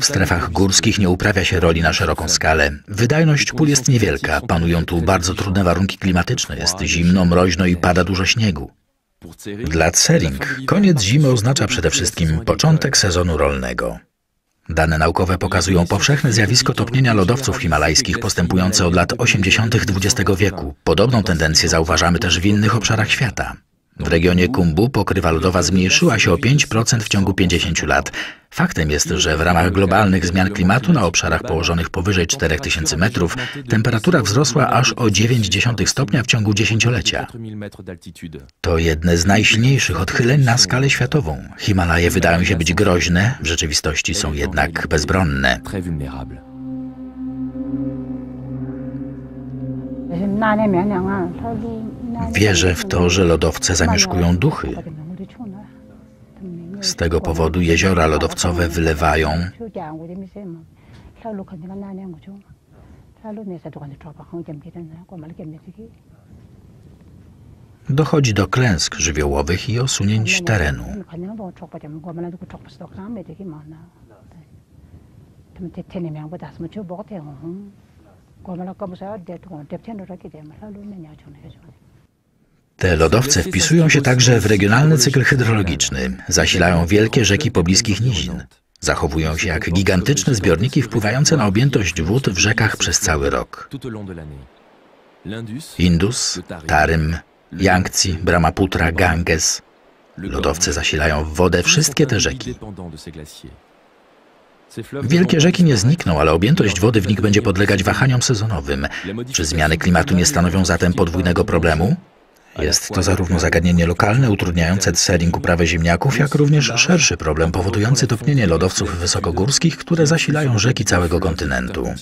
W strefach górskich nie uprawia się roli na szeroką skalę. Wydajność pól jest niewielka, panują tu bardzo trudne warunki klimatyczne, jest zimno, mroźno i pada dużo śniegu. Dla Tsering koniec zimy oznacza przede wszystkim początek sezonu rolnego. Dane naukowe pokazują powszechne zjawisko topnienia lodowców himalajskich postępujące od lat 80. XX wieku. Podobną tendencję zauważamy też w innych obszarach świata. W regionie Kumbu pokrywa lodowa zmniejszyła się o 5% w ciągu 50 lat. Faktem jest, że w ramach globalnych zmian klimatu na obszarach położonych powyżej 4000 metrów temperatura wzrosła aż o 0,9 stopnia w ciągu dziesięciolecia. To jedne z najsilniejszych odchyleń na skalę światową. Himalaje wydają się być groźne, w rzeczywistości są jednak bezbronne. Wierzę w to, że lodowce zamieszkują duchy. Z tego powodu jeziora lodowcowe wylewają . Dochodzi do klęsk żywiołowych i osunięć terenu. Te lodowce wpisują się także w regionalny cykl hydrologiczny, zasilają wielkie rzeki pobliskich nizin. Zachowują się jak gigantyczne zbiorniki wpływające na objętość wód w rzekach przez cały rok. Indus, Tarim, Jangcy, Brahmaputra, Ganges. Lodowce zasilają w wodę wszystkie te rzeki. Wielkie rzeki nie znikną, ale objętość wody w nich będzie podlegać wahaniom sezonowym. Czy zmiany klimatu nie stanowią zatem podwójnego problemu? Jest to zarówno zagadnienie lokalne, utrudniające Tsering uprawę ziemniaków, jak również szerszy problem powodujący topnienie lodowców wysokogórskich, które zasilają rzeki całego kontynentu.